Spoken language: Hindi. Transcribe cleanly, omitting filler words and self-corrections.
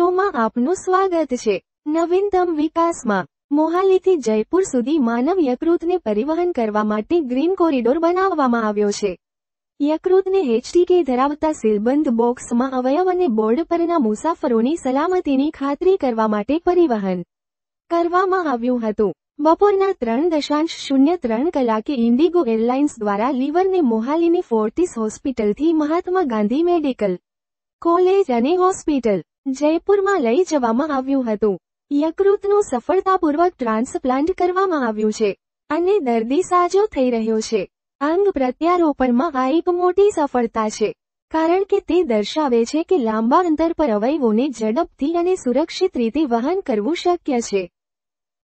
शो में आपनु स्वागत है। नवीनतम विकास में मोहाली थी जयपुर सुधी मानव यकृत ने परिवहन करवा माटे ग्रीन कोरिडोर बनाववामां आव्यो छे। यकृत ने HTK धरावता सीलबंद बॉक्स में अवयव अने बोर्ड परना मुसाफरोनी सलामतीनी खातरी करवा माटे परिवहन करवामां आव्युं हतुं। बपोरना 3.03 कलाके इंडिगो एरलाइन्स द्वारा लीवर ने मोहाली ने फोर्टिस होस्पिटल थी महात्मा गांधी मेडिकल कॉलेज अने होस्पिटल जयपुर में लई जवामां आव्युं हतुं। यकृत नु सफलतापूर्वक ट्रांसप्लांट करवामां आव्युं छे अने दर्दी साजो थई रह्यो छे। अंग प्रत्यारोपण में आ एक मोटी सफलता है, कारण के ते दर्शावे छे के लांबा अंतर पर अवयवों ने झड़पथी अने सुरक्षित रीते वहन करवू शक्य है।